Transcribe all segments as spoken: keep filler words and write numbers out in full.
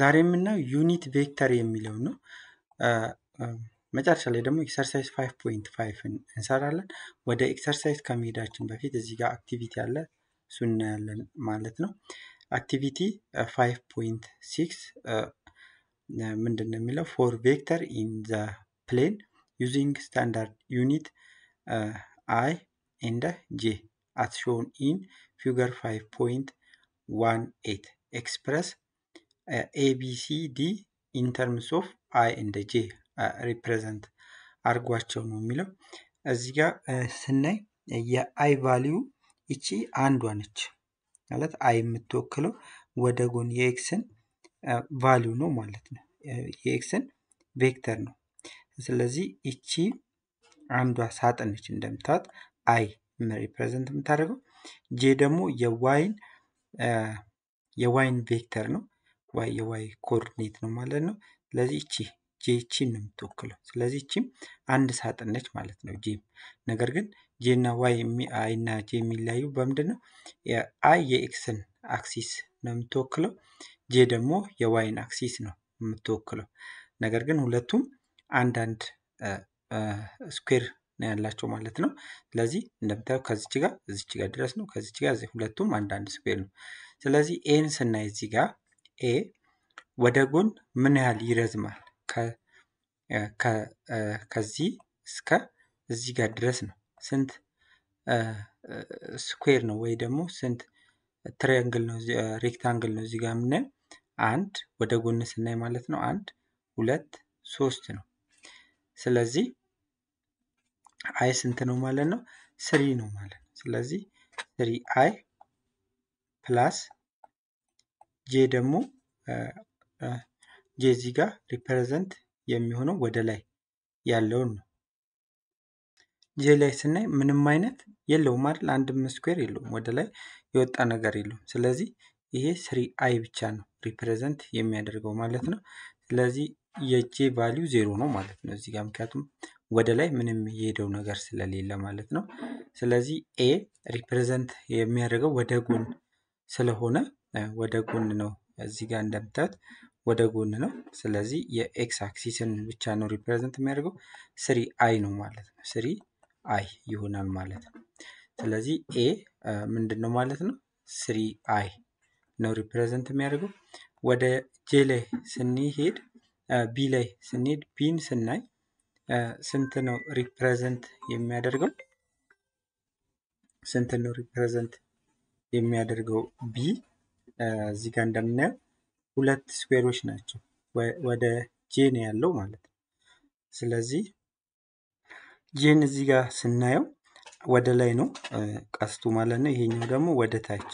ዛሬ የምናየው ዩኒት ቬክተር የሚለው ነው መጨረሻ ላይ ደግሞ ኤክሰርሳይዝ ፋይቭ ፖይንት ፋይቭ እንሰራለን ወደ ኤክሰርሳይዝ ከመሄዳችን በፊት እዚህ ጋር አክቲቪቲ አለ እሱን እናያለን ማለት ነው አክቲቪቲ ፋይቭ ፖይንት ሲክስ ምንድነው የሚለው ፎር ቬክተር ኢን ዘ ፕሌን ዩዚንግ ስታንዳርድ ዩኒት አይ ኤንድ ጄ as shown in figure five point one eight express uh, a b c d in terms of I and j uh, represent አርጓቸው ነው የሚለው እዚህ ጋር ስናይ የi value እቺ አንዷ ነች ማለት i የምትወክለው ወደ ጎን የxን value ነው ማለት ነው የxን ቬክተር ነው ስለዚህ እቺ አንዷ ሳጥን ነች እንደምታት i represent የምታደርገው j ደግሞ የyን የyን ቬክተር ነው y የy ኮኦርዲኔት ነው ማለት ነው ስለዚህ እቺ j እቺን ነው የምትወክለው ስለዚህ እቺም አንድ ሳጥን ነች ማለት ነው j ነገር ግን j እና y አይ እና j የሚለዩ በመምደን ነው አይ የxን አክሲስ ነው የምትወክለው j ደግሞ የyን አክሲስ ነው የምትወክለው ነገር ግን ሁለቱም አንድ አንድ ስኩዌር ነው ያላችሁ ማለት ነው ስለዚህ እንደምታዩ ከዚች ጋር እዚች ጋር ድረስ ነው ከዚች ጋር እዚህ ሁለቱም አንድ አንድ ስኩዌር ነው ስለዚህ ኤን ስናይ እዚህ ጋር ኤ ወደ ጎን ምን ያህል ይረዝማል ከ ከ ከዚህ እስከ እዚህ ጋር ድረስ ነው ስንት ስኩዌር ነው ወይ ደግሞ ስንት ትራያንግል ነው ሬክታንግል ነው እዚህ ጋር ምን አንድ ወደ ጎን ስናይ ማለት ነው አንድ ሁለት ሶስት ነው ስለዚህ አይ ስንት ነው ማለት ነው three ነው ማለት ነው ስለዚህ three i ፕላስ j ደግሞ j እዚህ ጋር ሪፕሬዘንት የሚሆነው ወደ ላይ ያለው ነው j ላይ ስናይ ምንም አይነት የለውም ማለት አንድም ስኩዌር የለውም ወደ ላይ የወጣ ነገር የለውም ስለዚህ ይሄ three i ብቻ ነው ሪፕሬዘንት የሚያደርገው ማለት ነው ስለዚህ የj ቫልዩ ዜሮ ነው ማለት ነው እዚህ ጋር ምክንያቱም ወደ ላይ ምንም የሄደው ነገር ስለሌለ ማለት ነው ስለዚህ a represent የሚያደርገው ወደ ጎን ስለሆነ ወደ ጎን ነው እዚህ ጋር እንደምታዩት ወደ ጎን ነው ስለዚህ የኤክስ አክሲስን ብቻ ነው represent የሚያደርገው three i ነው ማለት ነው three i ይሆናል ማለት ነው ስለዚህ a ምንድነው ማለት ነው three i ነው represent የሚያደርገው ወደ j ላይ ስንሄድ b ላይ ስንሄድ bን ስናይ ስንት ነው ሪፕሬዘንት የሚያደርገው ስንት ነው ሪፕሬዘንት የሚያደርገው ቢ እዚህ ጋር እንደምናየው ሁለት ስኩዌሮች ናቸው ወደ ጄ ነው ያለው ማለት ነው ስለዚህ ጄን እዚህ ጋር ስናየው ወደ ላይ ነው ቀስቱ ማለት ነው ይሄኛው ደግሞ ወደ ታች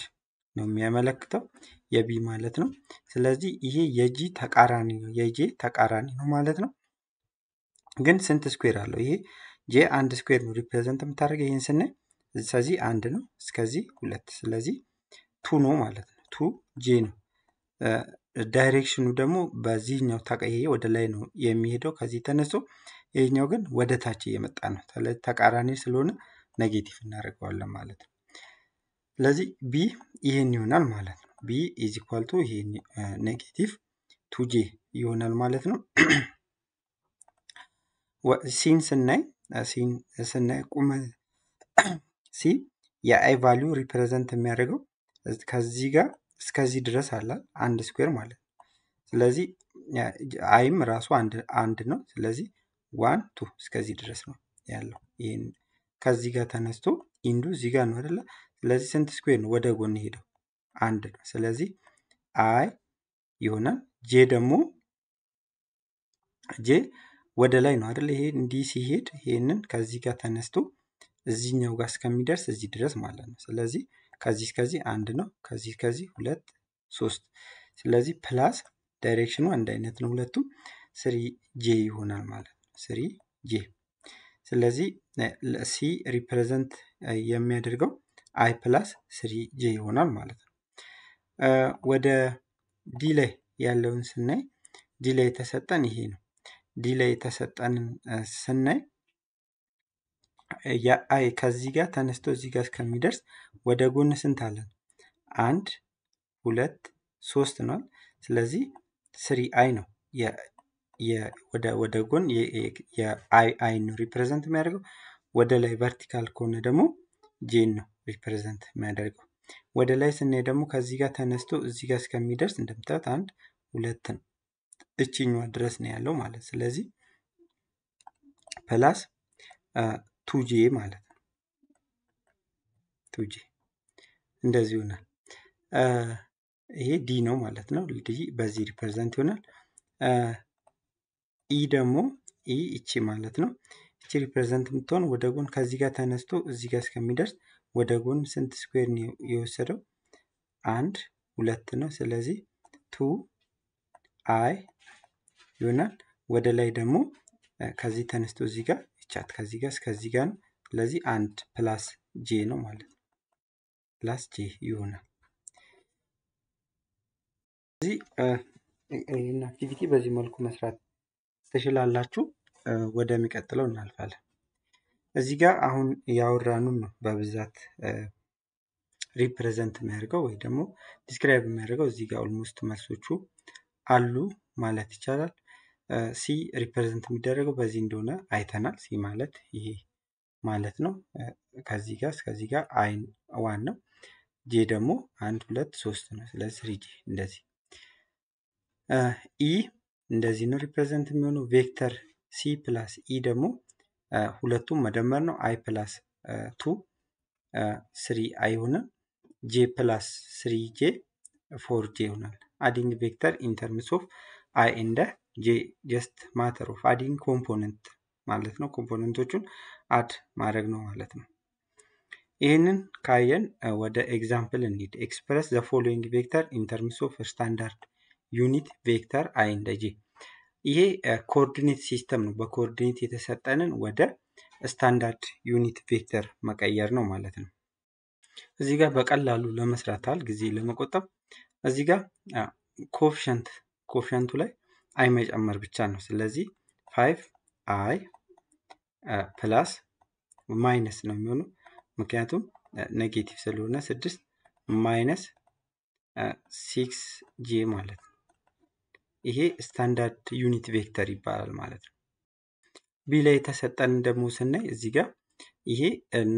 ነው የሚያመለክተው የቢ ማለት ነው ስለዚህ ይሄ የጂ ተቃራኒ ነው የጄ ተቃራኒ ነው ማለት ነው ግን ስንት ስኩዌር አለው ይሄ j አንድ ስኩዌር ነው ሪፕሬዘንት የምታደርገው ይሄን ስነ ስለዚህ አንድ ነው እስከዚህ ሁለት ስለዚህ two ነው ማለት ነው two j ነው ዳይሬክሽኑ ደግሞ በዚህኛው ተቀየየ ወደ ላይ ነው የሚሄደው ከዚህ ተነስቶ ይሄኛው ግን ወደ ታች እየመጣ ነው ተቃራኒ ስለሆነ ኔጌቲቭ እናደርገዋለን ማለት ነው ስለዚህ b ይሄን ይሆናል ማለት ነው b is equal to ይሄ ኔጌቲቭ two j ይሆናል ማለት ነው ሲን ስናይ ሲን ስናይ ቁመ ሲ የi ቫልዩ ሪፕሬዘንት የሚያደርገው ከዚህ ጋር እስከዚህ ድረስ አለ አንድ ስኩዌር ማለት ነው ስለዚህ አይም ራሱ አንድ አንድ ነው ስለዚህ one two እስከዚህ ድረስ ነው ያለው ይሄን ከዚህ ጋር ተነስቶ ኢንዱ እዚህ ጋር ነው አይደለ ስለዚህ ስንት ስኩዌር ነው ወደ ጎን ሄደው አንድ ነው ስለዚህ i ይሆነ j ደግሞ j ወደ ላይ ነው አይደል ይሄ እንዲህ ሲሄድ ይሄንን ከዚህ ጋር ተነስቶ እዚህኛው ጋር እስከሚደርስ እዚህ ድረስ ማለት ነው ስለዚህ ከዚህ ከዚህ አንድ ነው ከዚህ ከዚህ ሁለት ሶስት ስለዚህ ፕላስ ዳይሬክሽኑ አንድ አይነት ነው ሁለቱም three j ይሆናል ማለት ነው three j ስለዚህ c represent የሚያደርገው i ፕላስ three j ይሆናል ማለት ነው ወደ d ላይ ያለውን ስናይ d ላይ ተሰጠን ይሄ ነው ዲ ላይ ተሰጠንን ስናይ ያ አይ ከዚህ ጋር ተነስቶ እዚህ ጋር እስከሚደርስ ወደ ጎን ስንት አለ አንድ ሁለት ሶስት ነው ስለዚህ three I know. Yeah, yeah. Wada wada gun. Yeah, yeah. I I know represent me argo. Wada lay vertical cone demo. J no represent me argo. Wada lay sene demo kaziga tanasto zigas kamiders ndamta and uletan. Ichin address ne allo mala. Selezi plus two J mala. two J. Ndazuna. Uh, here D no malatno, D bazi represent yonal. Uh, E damo, E ichi malatno. Ichi represent mton, wadagun kaziga tanasto, zigas kamiders, wadagun cent square ni yosero, and ulatno, selazi, two I yonal, wadalai damo, uh, kazi tanasto ziga, ichat kazigas, kazigan, lazi, and plus J no malat. Plus J yonal. این اکتیویتی بازی مالکو مسرات استشل آلاتو ودامی کتلا و نالفاله. ازیگا اون یاور رانوم بابزات ریپرزنت میرگا ویدمو دیسکریب میرگا ازیگا almost مسوچو آلو مالتی چالد سی ریپرزنت میدارگا بازین دونا ایتانال سی مالت یه مالت نو کازیگا سکازیگا این آوانو جدمو آنتولت سوستنه سلاس ریجی ندازی. Uh, e ndazi no represent miono vector c plus e demo uh, hulatu madamarno I plus uh, two uh, three I hona j plus three j four j hona adding vector in terms of I and j just matter of adding component malatno component ochun add maragno malatno enen kayen uh, wada example need express the following vector in terms of standard unit vector I and j. ይሄ ኮኦርዲኔት ሲስተም ነው በኮኦርዲኔት የተሰጠንን ወደ ስታንዳርድ ዩኒት ቬክተር መቀየር ነው ማለት ነው እዚህ ጋር በቀላሉ ለመስራታል ጊዜ ለመቆጠብ እዚህ ጋር ኮኤፊሺየንት ኮኤፊሺየንቱ ላይ I መጨመር ብቻ ነው ስለዚህ five I ፕላስ ማይነስ ነው የሚሆነው ምክንያቱም ኔጌቲቭ ስለሆነ six ማይነስ six j ማለት ነው ይሄ ስታንዳርድ ዩኒት ቬክተር ይባላል ማለት ነው ቢ ላይ ተሰጠን ደግሞ ስናይ እዚ ጋር ይሄ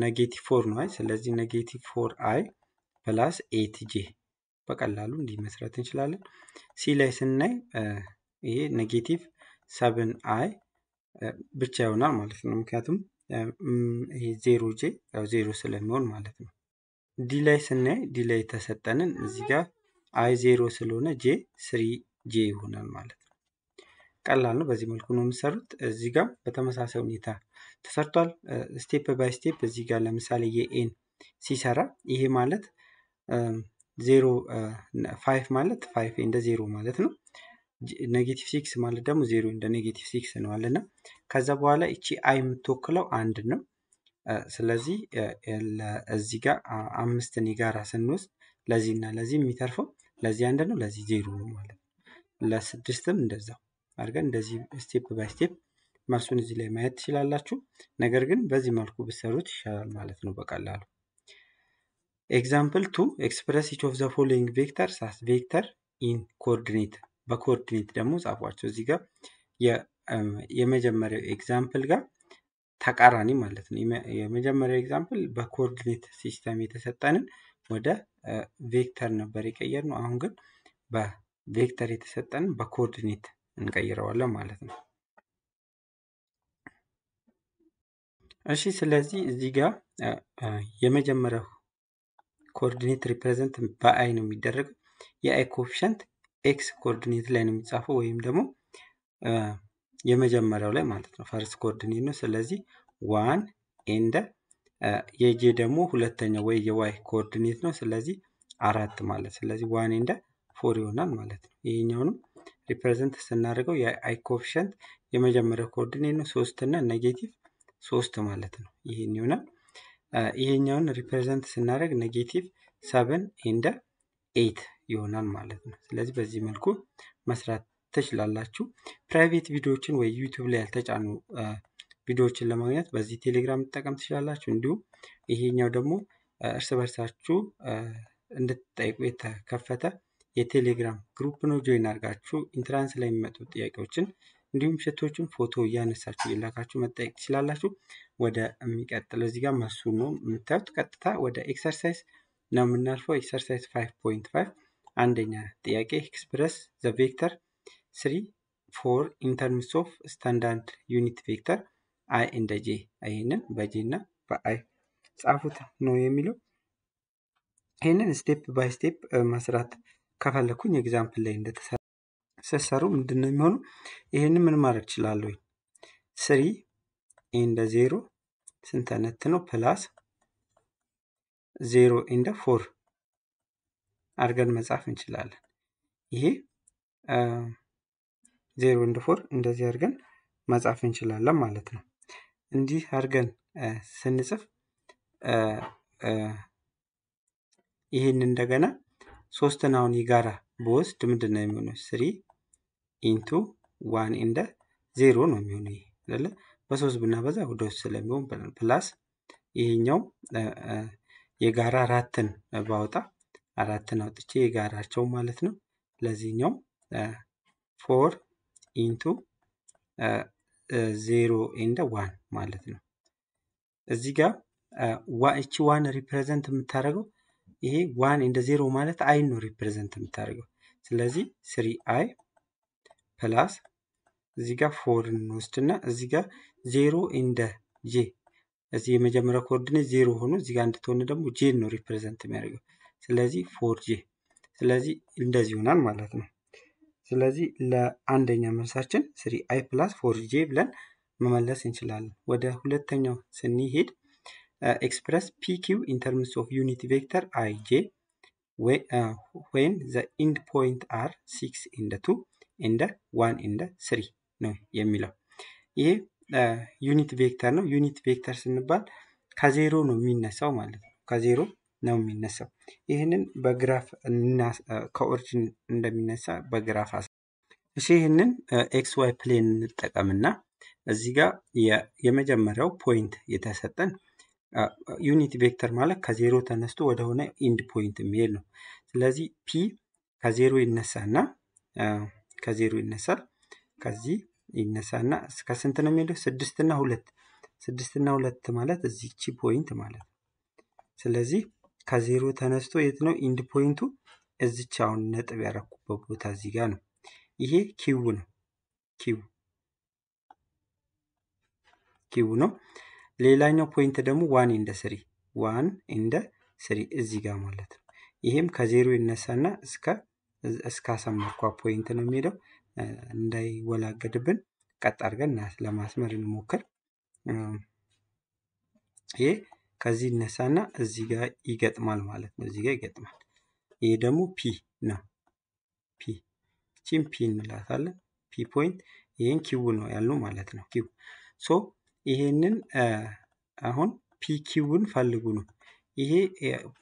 ኔጌቲቭ four ነው አይ ስለዚህ ኔጌቲቭ four i + eight j በቀላሉ እንዲመስረት እንችላለን ሲ ላይ ስናይ ይሄ ኔጌቲቭ seven i ብቻ ይሆናል ማለት ነው ምክንያቱም ይሄ zero j ያው zero ስለሚሆን ማለት ነው ዲ ላይ ስናይ ዲ ላይ ተሰጠንን እዚ ጋር i zero ስለሆነ j three j ይሆናል ማለት ነው ቀላል ነው በዚህ መልኩ ነው የሚሰሩት እዚህ ጋር በተመሳሳይ ሁኔታ ተሰርቷል ስቴፕ ባይ ስቴፕ እዚህ ጋር ለምሳሌ የኤን ሲሰራ ይሄ ማለት zero five ማለት five እንደ zero ማለት ነው ኔጌቲቭ six ማለት ደግሞ zero እንደ ኔጌቲቭ six ነው አለና ከዛ በኋላ እቺ i የምትወክለው አንድ ነው ስለዚህ እዚህ ጋር አምስት ን ጋራ ስንወስድ ለዚህና ለዚህ የሚተርፈው ለዚህ አንድ ነው ለዚህ zero ነው ማለት ለስድስትም እንደዛው አርገን እንደዚህ ስቴፕ ባይ ስቴፕ ማርሱን እዚህ ላይ ማየት ይችላልላችሁ ነገር ግን በዚህ መልኩ ብሰሩት ይሻላል ማለት ነው በቀላሉ ኤግዛምፕል two express each of the following vectors as vector in coordinate በኮኦርዲኔት ደግሞ ጻፏቸው እዚህ ጋር የመጀመሪያው ኤግዛምፕል ጋር ተቃራኒ ማለት ነው የመጀመሪያው ኤግዛምፕል በኮኦርዲኔት ሲስተም የተሰጠንን ወደ ቬክተር ነበር ይቀየርነው አሁን ግን በ ቬክተር የተሰጠን በኮኦርዲኔት እንቀይረዋለን ማለት ነው እሺ ስለዚህ እዚህ ጋር የመጀመሪያው ኮኦርዲኔት ሪፕረዘንት በአይ ነው የሚደረገው የአይ ኮኤፊሺየንት ኤክስ ኮኦርዲኔት ላይ ነው የሚጻፈው ወይም ደግሞ የመጀመሪያው ላይ ማለት ነው ፈርስት ኮኦርዲኔት ነው ስለዚህ one and የጄ ደግሞ ሁለተኛው ወይ የዋይ ኮኦርዲኔት ነው ስለዚህ አራት ማለት ስለዚህ one and four ይሆናል ማለት ነው ይሄኛውንም ሪፕረዘንት ስናደርገው የአይ ኮኤፊሺየንት የመጀመሪያው ኮኦርዲኔት ነው three እና ኔጌቲቭ three ማለት ነው ይሄን ይሆናል ይሄኛውን ሪፕረዘንት ስናደርግ ኔጌቲቭ seven and eight ይሆናል ማለት ነው ስለዚህ በዚህ መልኩ መስራት ትችላላችሁ ፕራይቬት ቪዲዮዎችን ወይ YouTube ላይ ያልተጫኑ ቪዲዮዎችን ለማግኘት በዚህ ቴሌግራም ተጠቀም ትችላላችሁ እንዲሁም ይሄኛው ደግሞ እርስ በርሳችሁ እንድትጠይቁ የተከፈተ የቴሌግራም ግሩፕ ነው ጆይን አርጋችሁ ኢንትራንስ ላይ የሚመጡ ጥያቄዎችን እንዲሁም ሸቶችን ፎቶ ያነሳችሁ ይላካችሁ መጠየቅ ትችላላችሁ ወደ የሚቀጥለው እዚህ ጋር ማሱ ነው መጣጥ ቀጥታ ወደ ኤክሰርሳይዝ ነው የምናልፈው ኤክሰርሳይዝ five point five አንደኛ ጥያቄ ኤክስፕረስ ዘ ቬክተር three four in terms of standard unit vector i and j አይነን በጂና በአይ ጻፉት ነው የሚለው ይሄንን ስቴፕ ባይ ስቴፕ መስራት ካፈለኩኝ ኤግዛምፕል ላይ እንደተሰሰሩ ምንድነው የሚሆነው ይሄንን ምን ማድረግ ይችላል ወይ three and zero ስንተነት ነው ፕላስ zero and four አርገን መጻፍ እንችላለን ይሄ zero and four እንደዚህ አርገን መጻፍ እንችላለን ማለት ነው እንዲህ አርገን ስንጽፍ ይሄን እንደገና ሶስተኛውን አሁን ይጋራ ቦስት ምንድነው የሚሆነው three into one and zero ነው የሚሆነው አይደለ በሶስት ብናበዛ ወደ ሶስት ስለሚሆን ፕላስ ይሄኛው የጋራ አራትን ባውጣ አራትን አውጥቼ የጋራቸው ማለት ነው ለዚህኛው four into zero and one ማለት ነው እዚህ ጋር እቺ one ሪፕሬዘንት የምታደርገው ይሄ one and zero ማለት i ነው ሪፕሬዘንት የምታደርገው ስለዚህ three i ፕላስ እዚህ ጋር four እንወስድና እዚህ ጋር zero and j እዚህ የመጀመሪያው ኮኦርዲኔት zero ሆኖ እዚህ ጋር እንድትሆነ ደግሞ j ነው ሪፕሬዘንት የሚያደርገው ስለዚህ four j ስለዚህ እንደዚህ ሆናል ማለት ነው ስለዚህ ለአንደኛ መልሳችን three i + four j ብለን መመለስ እንችላለን ወደ ሁለተኛው ስንሄድ express pq in terms of unit vector ij when the end point are six and two and one and three ነው የሚለው ይሄ ዩኒት ቬክተር ነው ዩኒት ቬክተር ስንባል ከዜሮ ነው የሚነሳው ማለት ነው ከዜሮ ነው የሚነሳው ይሄንን በግራፍ እና ኮኦርዲን እንደሚነሳ በግራፍ እሺ ይሄንን xy ፕሌን እንጠቀምና እዚህ ጋር የመጀመሪያው ፖይንት የተሰጠን ዩኒት ቬክተር ማለት ከዜሮ ተነስቶ ወደ ሆነ ኢንድ ፖይንት የሚሄድ ነው ስለዚህ p ከዜሮ ይነሳና ከዜሮ ይነሳል ከዚህ ይነሳና እስከ ስንት ነው የሚሄደው ስድስት እና ሁለት ስድስት እና ሁለት ማለት እዚህ ቺ ፖይንት ማለት ስለዚህ ከዜሮ ተነስቶ የት ነው ኢንድ ፖይንቱ እዚች አሁን ነጥብ ያረኩበት ቦታ እዚህ ጋር ነው ይሄ ኪው ነው ኪው ኪው ነው ሌላኛው ፖይንት ደግሞ one and three one and three እዚህ ጋር ማለት ነው ይሄም ከዜሮ ይነሳና እስከ እስከ አሳመርኳ ፖይንት ነው የሚሄደው እንዳይወላገድብን ቀጥ አድርገን ለማስመር እንሞክር ይሄ ከዚህ ነሳና እዚህ ጋር ይገጥማል ማለት ነው እዚህ ጋር ይገጥማል ይሄ ደግሞ ፒ ነው ፒ ቺም ፒ እንላታለን ፒ ፖይንት ይሄን ኪው ነው ያለው ማለት ነው ኪው ሶ ይሄንን አሁን ፒ ኪውን ፈልጉ ነው ይሄ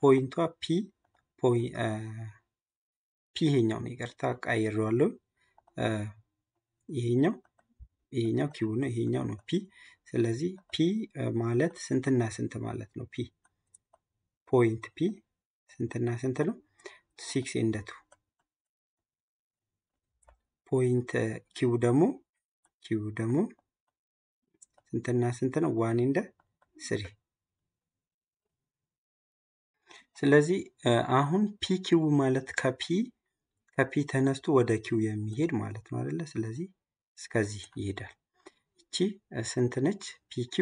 ፖይንቷ ፒ ፖይንት ፒ ይሄኛው ነው ይቅርታ ቀይሬዋለሁ ይሄኛው ይሄኛው ኪው ነው ይሄኛው ነው ፒ ስለዚህ p ማለት ስንትና ስንት ማለት ነው p ፖይንት p ስንትና ስንት ነው six and two ፖይንት q ደግሞ q ደግሞ ስንትና ስንት ነው one and three ስለዚህ አሁን pq ማለት ከp ከp ተነስቶ ወደ q የሚሄድ ማለት ነው አይደለ ስለዚህ እስከዚህ ይሄዳል ቺ ስንት ነች pq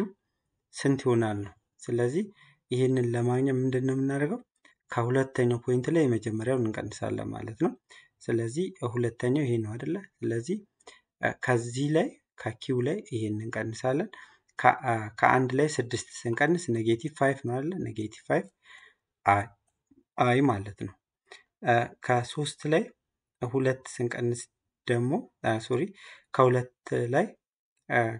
ስንት ይሆናል ነው ስለዚህ ይሄንን ለማግኘት ምንድነው የምናደርገው ከሁለተኛው ፖይንት ላይ የመጀመሪያውን እንቀንሳለን ማለት ነው ስለዚህ ሁለተኛው ይሄ ነው አይደለ ስለዚህ ከዚህ ላይ ከq ላይ ይሄንን እንቀንሳለን ከአንድ ላይ ስድስት ስንቀንስ negative five ነው አይደለ negative five i ማለት ነው ከ3 ላይ ሁለት ስንቀንስ ደግሞ ሶሪ ከ2 ላይ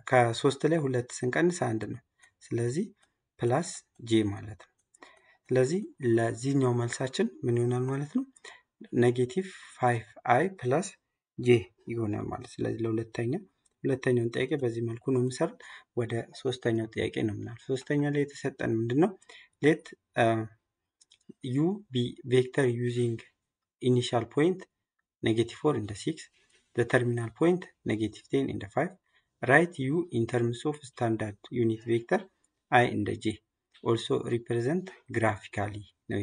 ከ3 ላይ ሁለት ስንቀንስ አንድ ነው ስለዚህ ፕላስ j ማለት ነው ስለዚህ ለዚህኛው መልሳችን ምን ይሆናል ማለት ነው negative five i + j ይሆናል ማለት ስለዚህ ለሁለተኛ ሁለተኛው ጥያቄ በዚህ መልኩ ነው የሚሰራው ወደ ሶስተኛው ጥያቄ ነው ማለት ሶስተኛ ላይ የተሰጠን ምንድነው let u be vector using initial point negative four in the six, the terminal point negative ten in the five. Write u in terms of standard unit vector I in the j. Also represent graphically. No,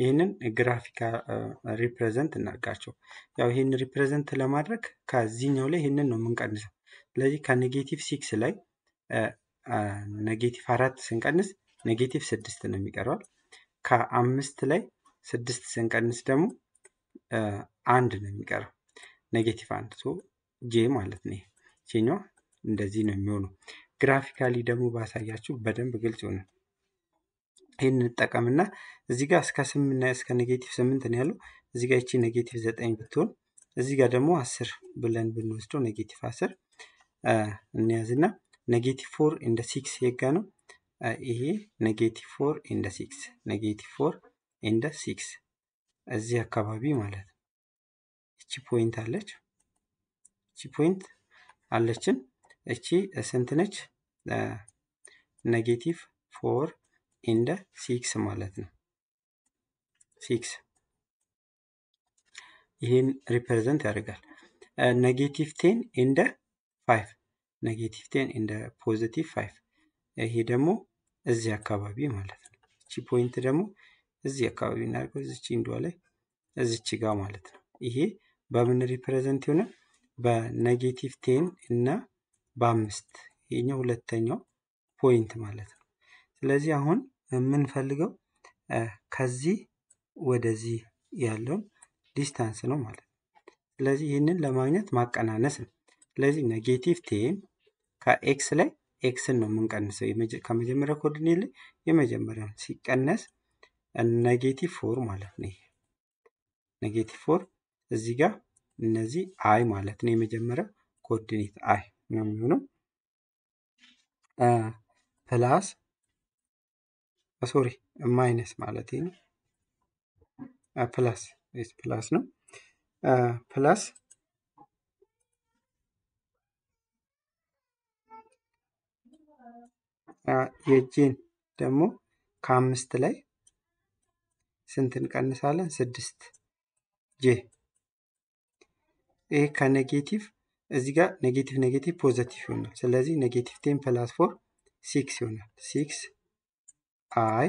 ይህንን ግራፊካ ሪፕሬዘንት እናርጋቸው ያው ይሄን ሪፕሬዘንት ለማድረግ ከዚህኛው ላይ ይሄንን ነው የምንቀንሰው ስለዚህ ከኔጌቲቭ ስድስት ላይ ኔጌቲቭ አራት ስንቀንስ ኔጌቲቭ ስድስት ነው የሚቀርበው ከአምስት ላይ ስድስት ስንቀንስ ደግሞ አንድ ነው የሚቀርበው ኔጌቲቭ አንድ ሶ ጄ ማለት ነው ጄኛ እንደዚህ ነው የሚሆነው ግራፊካሊ ደግሞ ባሳያችሁ በደንብ ግልጽ ይሆናል ይሄን ተጠቀምና እዚህ ጋር እስከ ስምንት እና እስከ ኔጌቲቭ ስምንት ነው ያለው እዚህ ጋር እቺ ኔጌቲቭ ዘጠኝ ብትሆን እዚህ ጋር ደግሞ አስር ብለን ብንወስደው ኔጌቲቭ አስር እንያዝና ኔጌቲቭ አራት in the ስድስት የጋ ነው ይሄ ኔጌቲቭ አራት in the ስድስት ኔጌቲቭ አራት in the ስድስት እዚህ አካባቢ ማለት ነው እቺ ፖይንት አለች እቺ ፖይንት አለችን እቺ ስንት ነች ኔጌቲቭ አራት in the ስድስት ማለት ነው ስድስት ይሄን ሪፕሬዘንት ያደርጋል ኔጌቲቭ አስር in the five ኔጌቲቭ አስር in the positive five ይሄ ደግሞ እዚህ አካባቢ ማለት ነው እቺ ፖይንት ደግሞ እዚህ አካባቢ እናርገው እዚች እንዷ ላይ እዚች ጋር ማለት ነው ይሄ በምን ሪፕሬዘንት ይሆናል በኔጌቲቭ አስር እና በአምስት ይሄኛው ሁለተኛው ፖይንት ማለት ነው ስለዚህ አሁን የምንፈልገው ከዚህ ወደዚህ ያለው ዲስታንስ ነው ማለት ስለዚህ ይሄንን ለማግኘት ማቀናነስ ነው ስለዚህ ኔጌቲቭ አስር ከኤክስ ላይ ኤክስ ነው የምንቀንሰው ከመጀመሪያ ኮኦርዲኔት ላይ የመጀመሪያው ሲቀነስ ኔጌቲቭ አራት ማለት ነው ኔጌቲቭ አራት እዚህ ጋር እነዚህ አይ ማለት ነው የመጀመሪያው ኮኦርዲኔት አይ ነው የሚሆነው አ ፕላስ sorry minus ማለት ነው ፕላስ is plus ነው ፕላስ የጂን ደግሞ ከአምስት ላይ ስንት እንቀንሳለን ስድስት ጄ ይሄ ከኔጌቲቭ እዚህ ጋር ኔጌቲቭ ኔጌቲቭ ፖዚቲቭ ይሆናል ስለዚህ ኔጌቲቭ አስር ፕላስ አራት ስድስት ይሆናል ስድስት አይ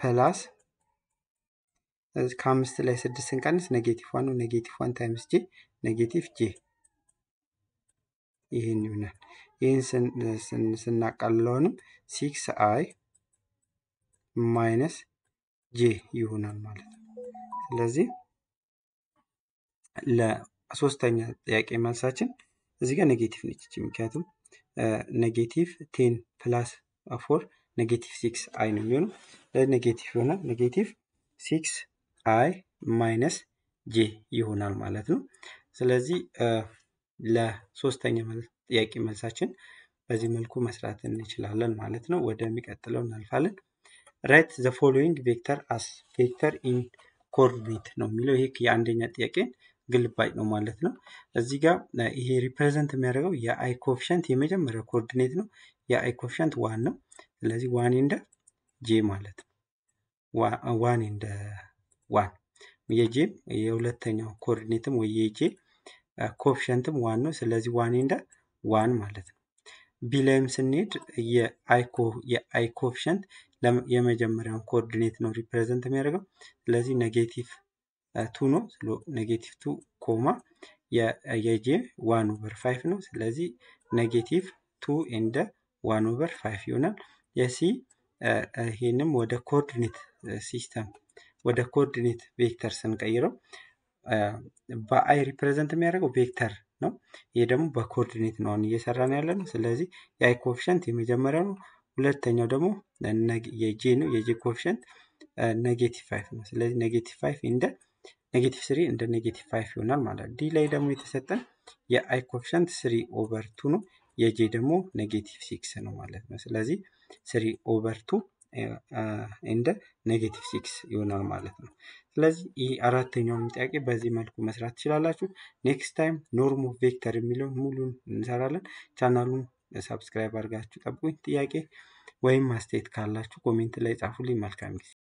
ፕላስ ከአምስት ላይ ስድስት ስንቀንስ ኔጌቲቭ አንድ ነው ኔጌቲቭ አንድ ታይምስ ጄ ኔጌቲቭ ጄ ይሄን ይሆናል ይሄን ስናቃልለውንም ስድስት አይ ማይነስ ጄ ይሆናል ማለት ነው ስለዚህ ለሶስተኛ ጥያቄ መልሳችን እዚህ ጋር ኔጌቲቭ ነች እቺ ምክንያቱም ኔጌቲቭ አስር ፕላስ አራት Negative six I ነው የሚሆነው ለኔጌቲቭ ይሆናል ኔጌቲቭ ስድስት I minus j ይሆናል ማለት ነው ስለዚህ ለሶስተኛ ማለት ጥያቄ መልሳችን በዚህ መልኩ መስራት እንችላለን ማለት ነው ወደሚቀጥለው እናልፋለን write the following vector as vector in coordinate ነው የሚለው ይሄ የአንደኛ ጥያቄ ግልባጭ ነው ማለት ነው እዚህ ጋር ይሄ ሪፕሬዘንት የሚያደርገው የአይ ኮኤፊሺየንት የመጀመሪያው ኮኦርዲኔት ነው የአይ ኮኤፊሺየንት አንድ ነው ስለዚህ አንድ እንደ ጄ ማለት ነው አንድ እንደ አንድ የጄ የሁለተኛው ኮኦርዲኔትም ወይ የጄ ኮኤፊሺየንትም አንድ ነው ስለዚህ አንድ እንደ አንድ ማለት ነው ቢ ላይም ስንሄድ የአይ ኮ የአይ ኮኤፊሺየንት የመጀመሪያው ኮኦርዲኔት ነው ሪፕሬዘንት የሚያደርገው ስለዚህ ኔጌቲቭ ሁለት ነው ኔጌቲቭ ሁለት ኮማ የጄ አንድ ኦቨር አምስት ነው ስለዚህ ኔጌቲቭ ሁለት እንደ አንድ ኦቨር አምስት ይሆናል የሲ ይሄንም ወደ ኮኦርዲኔት ሲስተም ወደ ኮኦርዲኔት ቬክተር ስንቀይረው በአይ ሪፕሬዘንት የሚያደርገው ቬክተር ነው ይሄ ደግሞ በኮኦርዲኔት ነው እየሰራን ያለነው ስለዚህ የአይ ኮኤፊሺየንት የመጀመሪያው ነው ሁለተኛው ደግሞ የጄ ነው የጄ ኮኤፊሺየንት ኔጌቲቭ አምስት ነው ስለዚህ ኔጌቲቭ አምስት እንደ ኔጌቲቭ አራት እንደ ኔጌቲቭ አምስት ይሆናል ማለት ዲ ላይ ደግሞ የተሰጠን የአይ ኮኤፊሺየንት ሶስት ኦቨር ሁለት ነው የጄ ደግሞ ኔጌቲቭ ስድስት ነው ማለት ነው ስለዚህ three over two and negative six ይሆናል ማለት ነው ስለዚህ ይሄ አራተኛውን ጥያቄ በዚህ መልኩ መስራት ትችላላችሁ ኔክስት ታይም ኖርም ኦፍ ቬክተር የሚለው ሙሉን እንሰራለን ቻናሉን ሰብስክራይብ አድርጋችሁ ጠብቁኝ ጥያቄ ወይም አስተያየት ካላችሁ ኮሜንት ላይ ጻፉልኝ መልካም ጊዜ